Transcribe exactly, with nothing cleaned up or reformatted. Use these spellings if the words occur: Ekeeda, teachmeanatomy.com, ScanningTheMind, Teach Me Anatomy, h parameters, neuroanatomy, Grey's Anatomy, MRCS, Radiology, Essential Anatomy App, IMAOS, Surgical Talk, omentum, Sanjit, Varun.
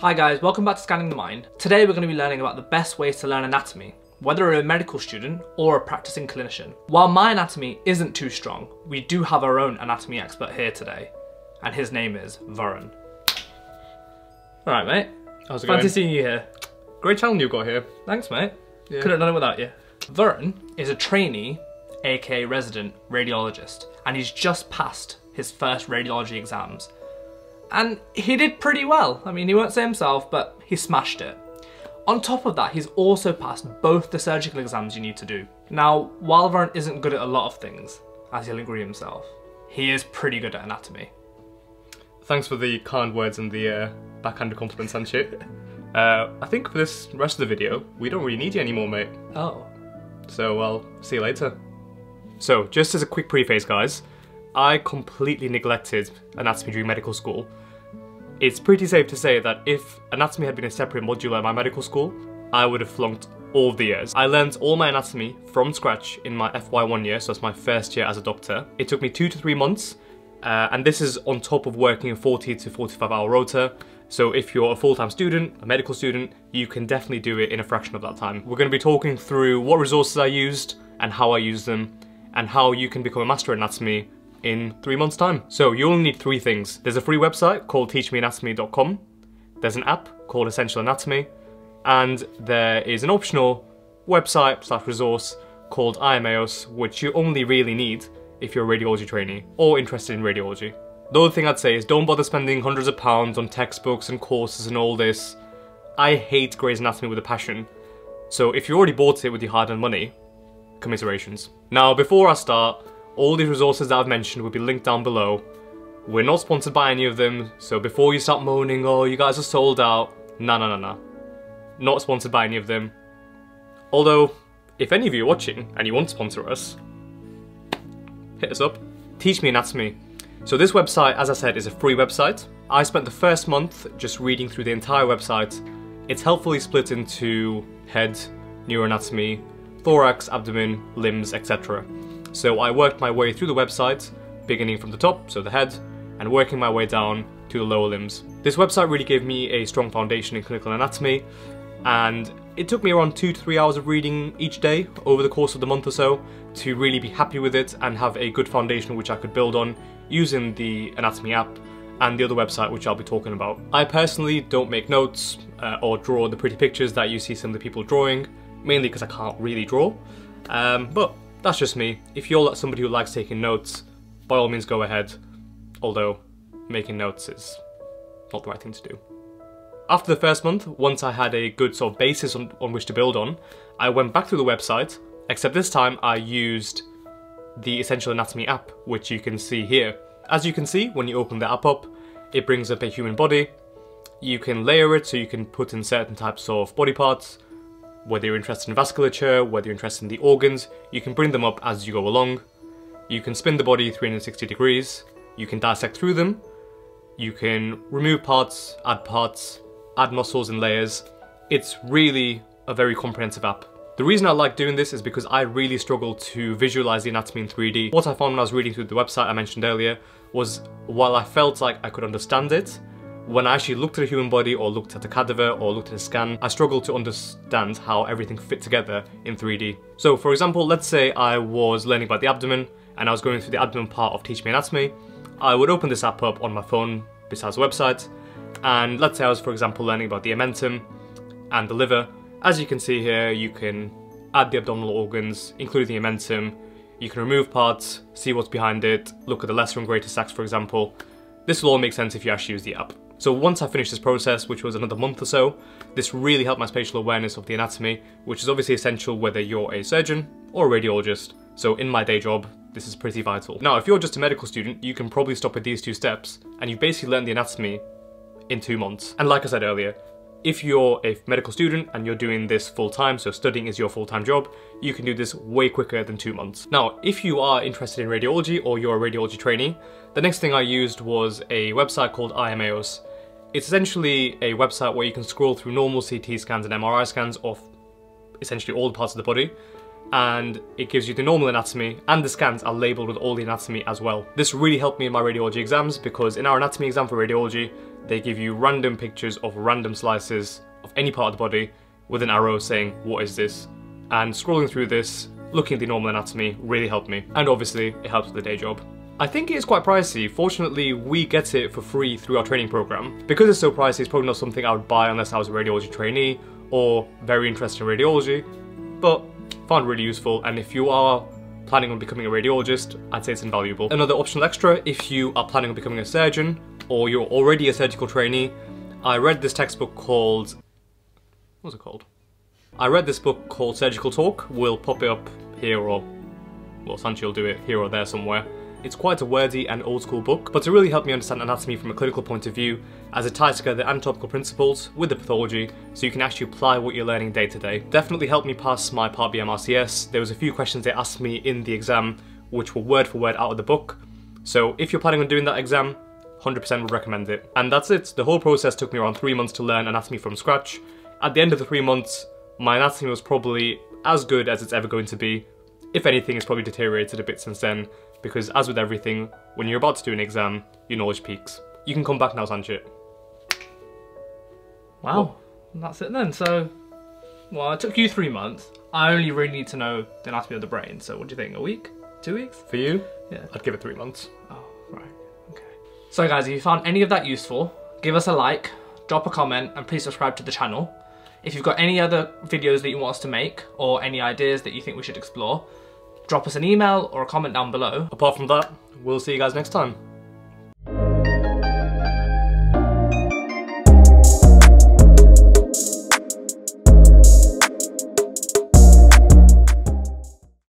Hi guys, welcome back to Scanning the Mind. Today we're going to be learning about the best ways to learn anatomy, whether you're a medical student or a practicing clinician. While my anatomy isn't too strong, we do have our own anatomy expert here today, and his name is Varun. Alright mate, how's it going? Fancy seeing you here. Great channel you've got here. Thanks mate, yeah. Couldn't have done it without you. Varun is a trainee, aka resident radiologist, and he's just passed his first radiology exams. And he did pretty well. I mean, he won't say himself, but he smashed it. On top of that, he's also passed both the surgical exams you need to do. Now, while Varun isn't good at a lot of things, as he'll agree himself, he is pretty good at anatomy. Thanks for the kind words and the uh, backhanded compliments, Sanjit. Uh, I think for this rest of the video, we don't really need you anymore, mate. Oh. So, I'll see you later. So, just as a quick preface, guys, I completely neglected anatomy during medical school. It's pretty safe to say that if anatomy had been a separate module at my medical school, I would have flunked all the years. I learned all my anatomy from scratch in my F Y one year, so that's my first year as a doctor. It took me two to three months, uh, and this is on top of working a forty to forty-five hour rota. So if you're a full-time student, a medical student, you can definitely do it in a fraction of that time. We're going to be talking through what resources I used and how I used them, and how you can become a master in anatomy in three months time. So you only need three things. There's a free website called teach me anatomy dot com, there's an app called Essential Anatomy, and there is an optional website slash resource called I M A O S, which you only really need if you're a radiology trainee or interested in radiology. The other thing I'd say is don't bother spending hundreds of pounds on textbooks and courses and all this. I hate Grey's Anatomy with a passion, so if you already bought it with your hard-earned money, commiserations. Now before I start, all these resources that I've mentioned will be linked down below. We're not sponsored by any of them, so before you start moaning, oh, you guys are sold out, nah, nah, nah, nah. Not sponsored by any of them. Although, if any of you are watching and you want to sponsor us, hit us up. Teach Me Anatomy. So this website, as I said, is a free website. I spent the first month just reading through the entire website. It's helpfully split into head, neuroanatomy, thorax, abdomen, limbs, et cetera. So I worked my way through the website, beginning from the top, so the head, and working my way down to the lower limbs. This website really gave me a strong foundation in clinical anatomy, and it took me around two to three hours of reading each day over the course of the month or so to really be happy with it and have a good foundation which I could build on using the anatomy app and the other website which I'll be talking about. I personally don't make notes uh, or draw the pretty pictures that you see some of the people drawing, mainly because I can't really draw, um, but that's just me. If you're somebody who likes taking notes, by all means go ahead, although making notes is not the right thing to do. After the first month, once I had a good sort of basis on, on which to build on, I went back to the website, except this time I used the Essential Anatomy app, which you can see here. As you can see, when you open the app up, it brings up a human body. You can layer it, so you can put in certain types of body parts. Whether you're interested in vasculature, whether you're interested in the organs, you can bring them up as you go along. You can spin the body three hundred sixty degrees. You can dissect through them. You can remove parts, add parts, add muscles and layers. It's really a very comprehensive app. The reason I like doing this is because I really struggle to visualize the anatomy in three D. What I found when I was reading through the website I mentioned earlier was while I felt like I could understand it, when I actually looked at a human body or looked at a cadaver or looked at a scan, I struggled to understand how everything fit together in three D. So for example, let's say I was learning about the abdomen and I was going through the abdomen part of Teach Me Anatomy. I would open this app up on my phone besides the website, and let's say I was, for example, learning about the omentum and the liver. As you can see here, you can add the abdominal organs, including the omentum. You can remove parts, see what's behind it, look at the lesser and greater sacs, for example. This will all make sense if you actually use the app. So once I finished this process, which was another month or so, this really helped my spatial awareness of the anatomy, which is obviously essential whether you're a surgeon or a radiologist. So in my day job, this is pretty vital. Now, if you're just a medical student, you can probably stop at these two steps, and you've basically learned the anatomy in two months. And like I said earlier, if you're a medical student and you're doing this full-time, so studying is your full-time job, you can do this way quicker than two months. Now, if you are interested in radiology or you're a radiology trainee, the next thing I used was a website called I M A O S. It's essentially a website where you can scroll through normal C T scans and M R I scans of essentially all the parts of the body, and it gives you the normal anatomy, and the scans are labelled with all the anatomy as well. This really helped me in my radiology exams, because in our anatomy exam for radiology, They give you random pictures of random slices of any part of the body with an arrow saying, what is this? And scrolling through this, looking at the normal anatomy really helped me. And obviously, it helps with the day job. I think it is quite pricey. Fortunately, we get it for free through our training program. Because it's so pricey, it's probably not something I would buy unless I was a radiology trainee or very interested in radiology, but found really useful. And if you are planning on becoming a radiologist, I'd say it's invaluable. Another optional extra, if you are planning on becoming a surgeon, or you're already a surgical trainee, I read this textbook called, what's it called? I read this book called Surgical Talk. We'll pop it up here, or, well, Sanjit will do it here or there somewhere. It's quite a wordy and old school book, but it really helped me understand anatomy from a clinical point of view, as it ties together anatomical principles with the pathology, so you can actually apply what you're learning day to day. Definitely helped me pass my Part B M R C S. There was a few questions they asked me in the exam, which were word for word out of the book. So if you're planning on doing that exam, one hundred percent would recommend it. And that's it. The whole process took me around three months to learn anatomy from scratch. At the end of the three months, my anatomy was probably as good as it's ever going to be. If anything, it's probably deteriorated a bit since then, because as with everything, when you're about to do an exam, your knowledge peaks. You can come back now, Sanjit. Wow, well, that's it then. So, well, it took you three months. I only really need to know the anatomy of the brain. So what do you think, a week? Two weeks? For you? Yeah. I'd give it three months. Oh, right, okay. So guys, if you found any of that useful, give us a like, drop a comment, and please subscribe to the channel. If you've got any other videos that you want us to make, or any ideas that you think we should explore, drop us an email or a comment down below. Apart from that, we'll see you guys next time.